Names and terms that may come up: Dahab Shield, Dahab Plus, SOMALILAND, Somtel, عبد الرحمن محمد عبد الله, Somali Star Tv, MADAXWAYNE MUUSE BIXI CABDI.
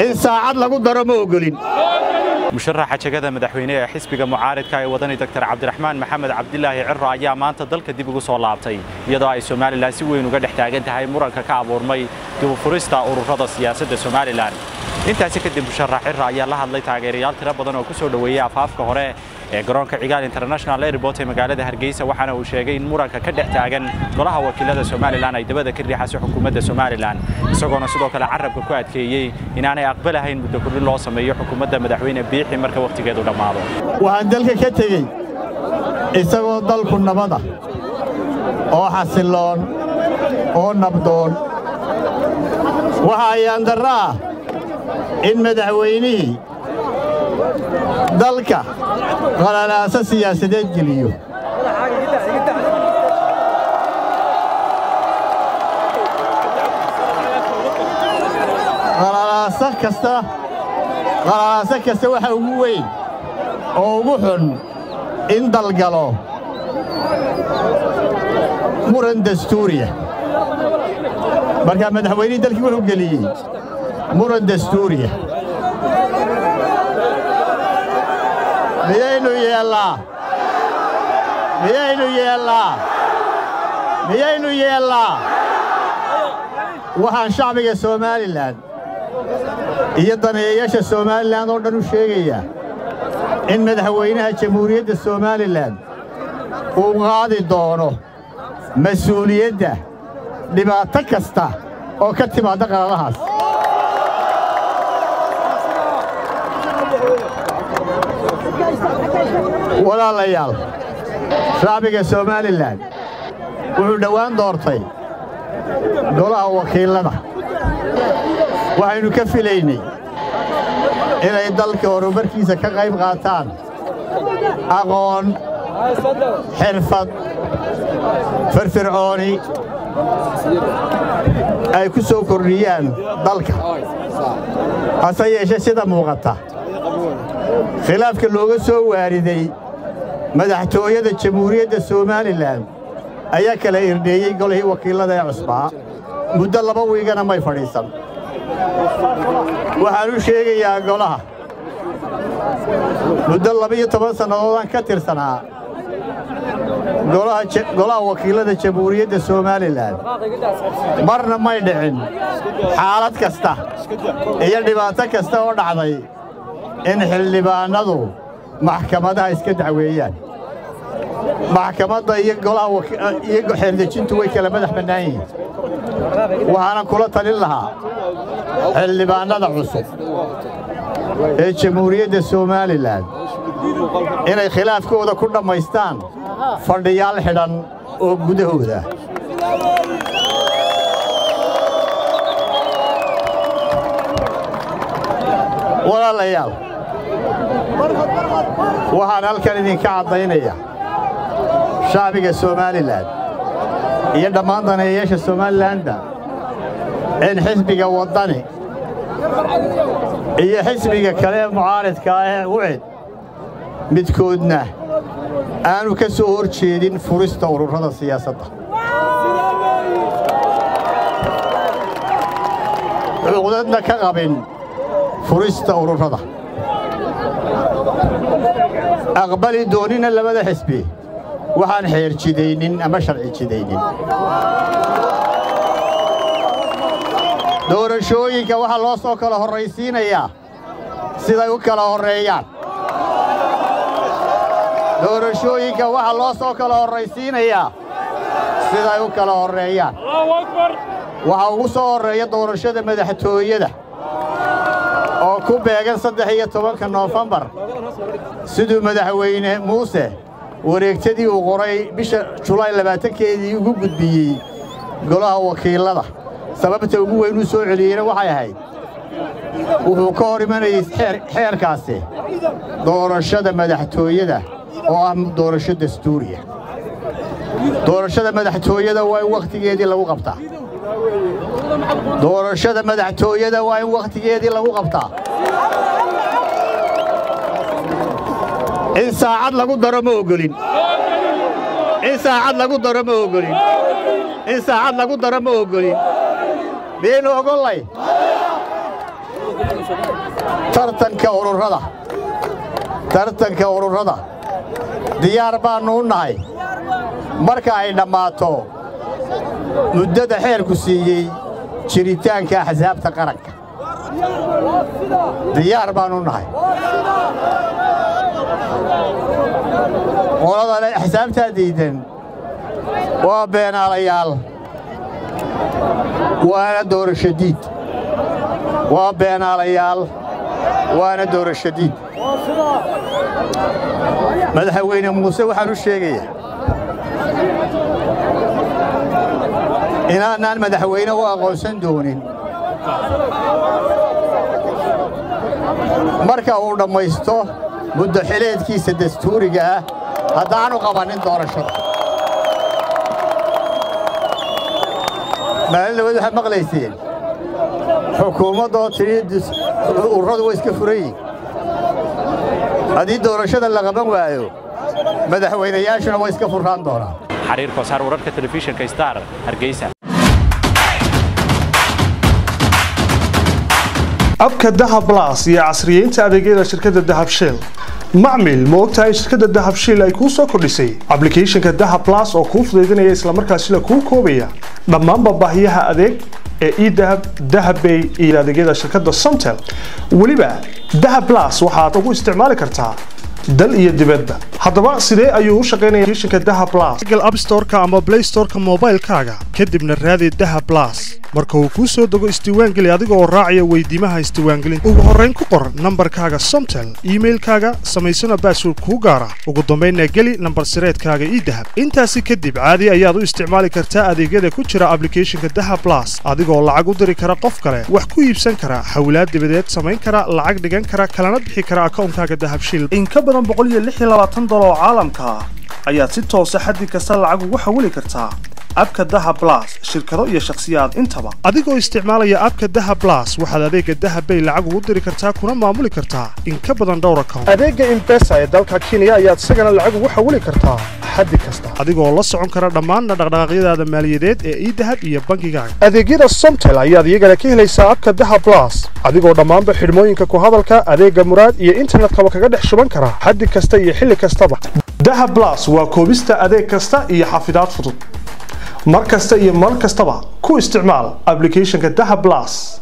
إن ساعات لقد درموا قلين. مشرح شقده مدحوينية حسبك معارض كاي وطني دكتور عبد الرحمن محمد عبد الله عرّا أيام أنت ذلك دي بقص والله عطي يدعي الصومالي لا سوي نقدر احتاجين تهاي مرة كعب ورمي تبو فرصة أورفض السياسة الصومالي الآن أنت سكت مشرح عرّا يلا الله يتعجر ريال ترى بدنا وكسر دوية عفاف كهراء جران كعجال إنترناشنال ريبوت مقالة ده هرجيسة وحنا وشياجين مرة كده احتاجين قلها وكيلة الصومالي الآن يتبادل كل حاسة حكومة الصومالي الآن سقنا صدق العرب كقائد كي إن أنا أقبلها إن بدو كل الله سميه حكومة مدحوينة بي مرك وقت جدول معه. وعندك كتير يسوي ضل كنا ماذا؟ أو حسلون أو نبضون. وهاي عندنا إن مدعويني ذلك على الأساس سياسة جليو. على الأساس كسته. قراسك سوحة وين أو محن إن دلقلو مرن دستورية بركة مدحويني دلك وحو قليل مرن دستورية ميينو يالا ميينو يالا ميينو يالا وحان شعبك الصومالي الآن يدنا يعيش الصومال لأن أردنا الشيعية إن مدحوينها جمهورية الصومال الآن وغادي دونه مسؤوليته لما تكسته أو كتب ما دخل لهاس ولا ليال شعبك الصومال الآن وعندوان دورتي دولا وكيلنا waxaynu ka filaynay inay dalka horumarkiisa ka qayb qaataan aqoon xirfad firfircooni ay ku soo kordhiyaan dalka hase yeeshee sida muuqata khilaafka looga soo waariday madaxtooyada jamhuuriyadda Soomaaliland ayaa kala irdheeyay golihii wakiilada ee cusbaa muddo laba wiigana may fadhiisan waxaan u sheegayaa golaha muddo 12 sanadood ka tirsanaa golaha wakiilada jamhuuriyadda Soomaaliland marna may dhicin xaalad kasta iyo dhibaato kasta oo dhacday in xildhibaanadu maxkamadaha iska dacweeyaan maxkamadda iyo golaha iyagu xeeldejintu way kala madax bannaan yihiin waxaana kula talin lahaa xildhibaanada cusub ee jamhuuriyadda Soomaaliland inay khilaafkooda ku dhammaystaan fadhiyaal xidhan oo gudahooda walaalayaal waxaan halkan idinka caddaynayaa shacbiga Soomaaliland iyo dhammaan daneeyayaasha Soomaaliland إن حزبك وطني إيه حزبك كلام معارض كائن وعد متكودنا أنا كسور شيدين فرصة ورفض السياسة عقدنا كغبن فرصة ورفض أقبل دوننا اللي بدأ حزبي وحن حير شيدين أما شرعي شيدين doorashooyinka waxa loo soo kala horreysiinaya sida uu kala horreeyaan doorashooyinka waxa loo soo kala horreysiinaya sida uu kala horreeyaan Allahu Akbar waxa uu soo horreeyay doorashada madaxtooyada oo ku beegan 13 November sidoo madaxweyne Muuse wareegtadii uu qoray bisha July 20 ugu gudbiyay golaha wakiilada sababta ugu weyn uu soo celiyay waxay ahayd wuxuu ka hor imanayay xeerkaasi doorashada madaxtooyada oo ah doorasho dastuuriya doorashada madaxtooyada waa in waqtigeedii lagu qabtaa doorashada madaxtooyada waa in waqtigeedii lagu qabtaa in saacad lagu daro ma ogolin in saacad lagu daro ma ogolin in saacad lagu daro ma ogolin بينو أقول لي tartanka ururada diyaar baanu u nahay marka ay dhamaato muddada xeer ku siiyay jiritaanka ahzaabta qaranka diyaar baanu u nahay walaal ahzaabta diidan waa beenaalayaal وانا دور الشديد وبين عليال وانا دور الشديد مدح وين موسى وحلو الشيقية إنا مدح وين وغوسن دونين مركا أولا ميستو بدو حليت كيس الدستوري جاه هدانو قوانين دور الشرق ما اللي وده مغليسين حكومة ضاطريد والرد ويسكفري هذه دورة شد اللي قبل وعيو مدح وين ياشنا ويسكفر عن دورة حرير فصار ورد كتلفزيون كيستار هرجيسة أبكى الذهب بلاس يا عصريين تعبير شركة الذهب شيل معمل موقتها شركة الذهب شيل أي كوسا كرسي أبليكيشن كالذهب بلاس أو كوف لدينا يسلا مركز شيل كوكوبيا دمان بباهيها أذك ذهب ذهبي إلى دقيقة شركة السمتل ولبا ذهب بلاس وحاطوا استعمال كرتها دل يدبده هذا بقى سيدي أيوه شقينا شركة الذهب بلاس جل أب ستور كأما بلاي ستور كموبايل كاجا كدب من هذه الذهب بلاس marka ku soo dago istiwaangali adigoo raacaya weydiimaha istiwaangali ugu horreyn ku qor nambarkaaga somtel emailkaaga samaysana password ku gaara ugu dambeeyna gali nambar sireedkaaga idahab intaas kadib caadi ayaad u isticmaali kartaa adeegyada ku jira applicationka Dahab Plus adigoo lacag u diri kara qof kale wax ku iibsan kara hawlaad dibadeed samayn kara lacag dhigan kara kalana bixi kara akoonkaaga Dahab Shield in ka badan $126 caalamka ayaad si toos ah xaddi kasta lacag ugu xawli kartaa أبكى الذهب بلاس شركة رؤية شخصيات انتبه أديكو استعمال يا أبكى الذهب بلاس وحد أديك الذهب بي لعقو ودري كرتاك ونما مولي كرتاك إنكبضان دوركم أديك إمباسا يدوكا كينيا ياتسجن العقو وحولي كرتاك حد كستا أديكو الله سعون كردمان ندغدغيدا الماليدات ذهب يا بنكي جاك أديكيدا الصمتل أياد يجلكيه ليس أبكى الذهب بلاس أديكو دمان بحرموينكا كوهادلكا أديك مراد يا إنترنت كوكاكادح شبنكرا حد كستا يحل كستبا ذهب بلاس وكوبيستا أديك كستا يا حافظات فضل مركز تأيي مركز طبع كو استعمال أبليكيشن كالذهب بلاس